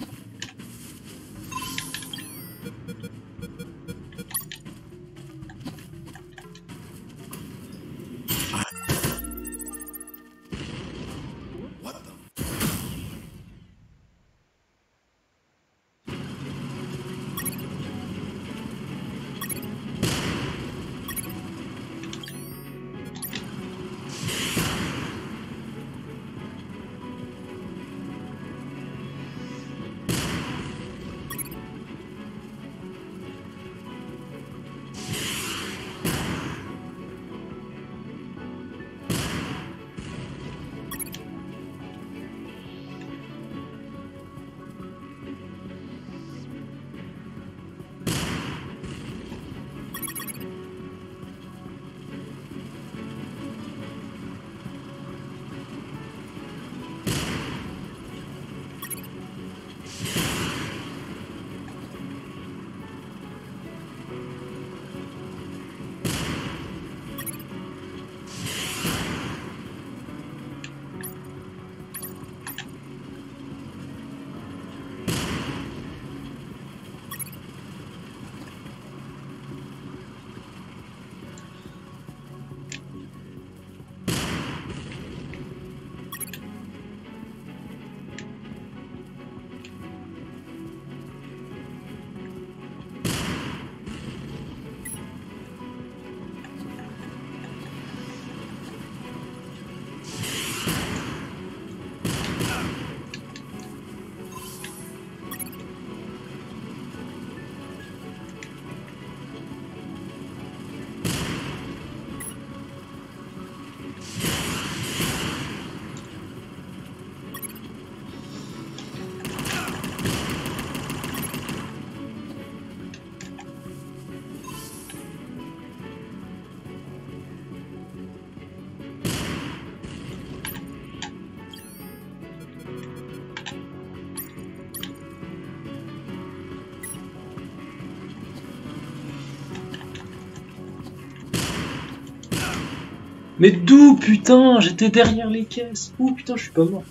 Mais d'où, putain, j'étais derrière les caisses. Oh putain, je suis pas mort.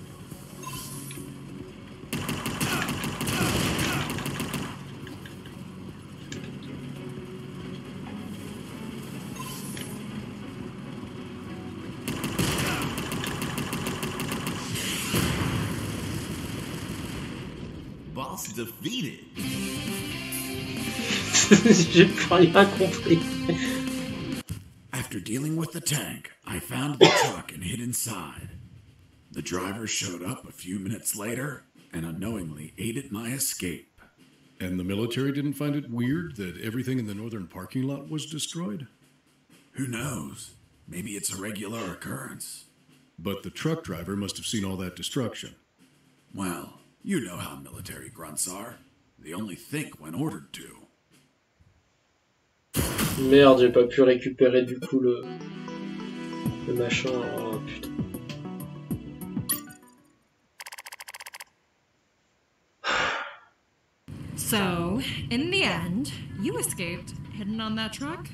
J'ai plus rien compris. After dealing with the tank, I found the truck and hid inside. The driver showed up a few minutes later and unknowingly aided my escape. And the military didn't find it weird that everything in the northern parking lot was destroyed? Who knows? Maybe it's a regular occurrence. But the truck driver must have seen all that destruction. Well, you know how military grunts are. They only think when ordered to. Merde, j'ai pas pu récupérer du coup le, le machin. Oh putain. So, in the end, you escaped, hidden on that truck?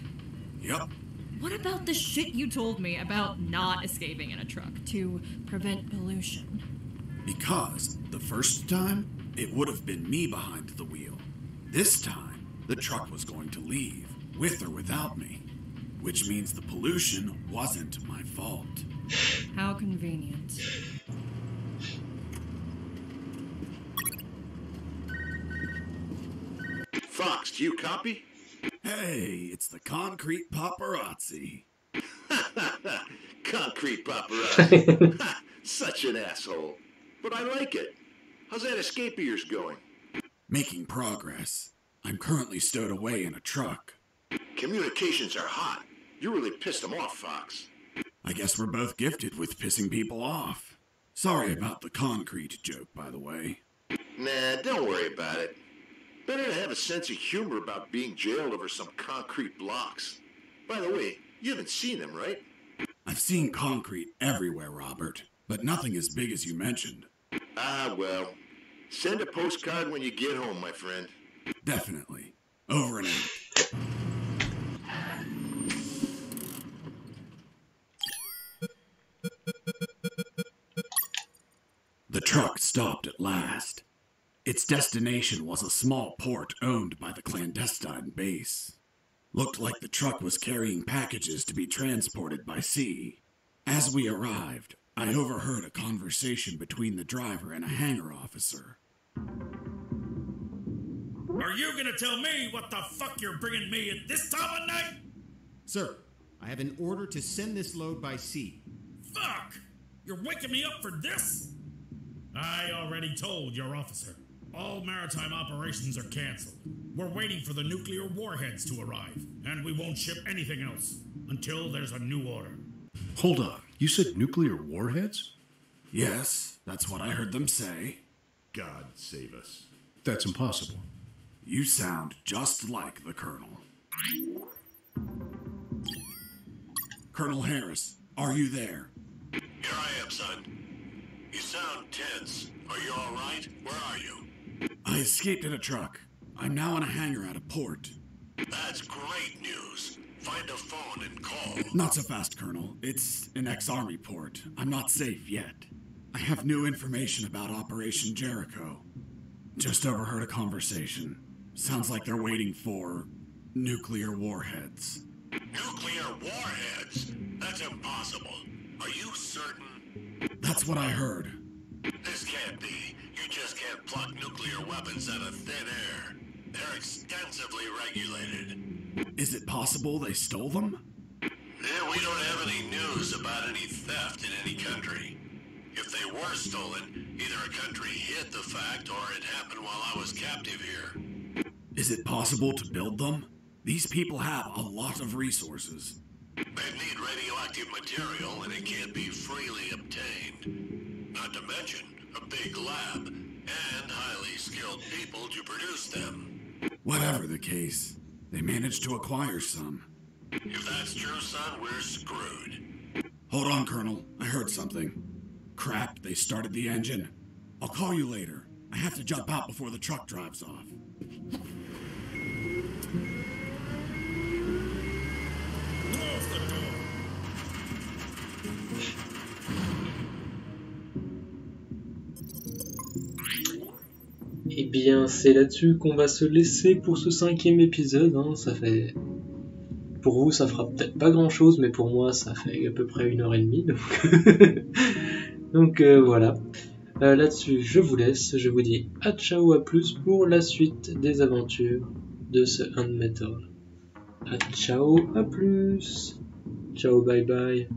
Yep. What about the shit you told me about not escaping in a truck to prevent pollution? Because the first time, it would have been me behind the wheel. This time, the truck was going to leave. With or without me, which means the pollution wasn't my fault. How convenient. Fox, do you copy? Hey, it's the concrete paparazzi. Concrete paparazzi. Such an asshole. But I like it. How's that escape of yours going? Making progress. I'm currently stowed away in a truck. Communications are hot. You really pissed them off, Fox. I guess we're both gifted with pissing people off. Sorry about the concrete joke, by the way. Nah, don't worry about it. Better to have a sense of humor about being jailed over some concrete blocks. By the way, you haven't seen them, right? I've seen concrete everywhere, Robert, but nothing as big as you mentioned. Ah, well. Send a postcard when you get home, my friend. Definitely. Over and out. The truck stopped at last. Its destination was a small port owned by the clandestine base. Looked like the truck was carrying packages to be transported by sea. As we arrived, I overheard a conversation between the driver and a hangar officer. Are you gonna tell me what the fuck you're bringing me at this time of night? Sir, I have an order to send this load by sea. Fuck! You're waking me up for this? I already told your officer. All maritime operations are canceled. We're waiting for the nuclear warheads to arrive, and we won't ship anything else until there's a new order. Hold up. You said nuclear warheads? Yes, that's what I heard them say. God save us. That's impossible. You sound just like the Colonel. Colonel Harris, are you there? Here I am, son. You sound tense. Are you all right? Where are you? I escaped in a truck. I'm now in a hangar at a port. That's great news. Find a phone and call. Not so fast, Colonel. It's an ex-army port. I'm not safe yet. I have new information about Operation Jericho. Just overheard a conversation. Sounds like they're waiting for nuclear warheads. Nuclear warheads? That's impossible. Are you certain? That's what I heard. This can't be. You just can't pluck nuclear weapons out of thin air. They're extensively regulated. Is it possible they stole them? Yeah, we don't have any news about any theft in any country. If they were stolen, either a country hid the fact or it happened while I was captive here. Is it possible to build them? These people have a lot of resources. They need radioactive material, and it can't be freely obtained. Not to mention a big lab and highly skilled people to produce them. Whatever the case, they managed to acquire some. If that's true, son, we're screwed. Hold on, Colonel. I heard something. Crap, they started the engine. I'll call you later. I have to jump out before the truck drives off. bien, c'est là-dessus qu'on va se laisser pour ce cinquième épisode, hein, ça fait... Pour vous, ça fera peut-être pas grand-chose, mais pour moi, ça fait à peu près une heure et demie, donc... donc euh, voilà. Euh, là-dessus, je vous laisse, je vous dis à ciao, à plus pour la suite des aventures de ce Unmetal. À ciao, à plus. Ciao, bye bye.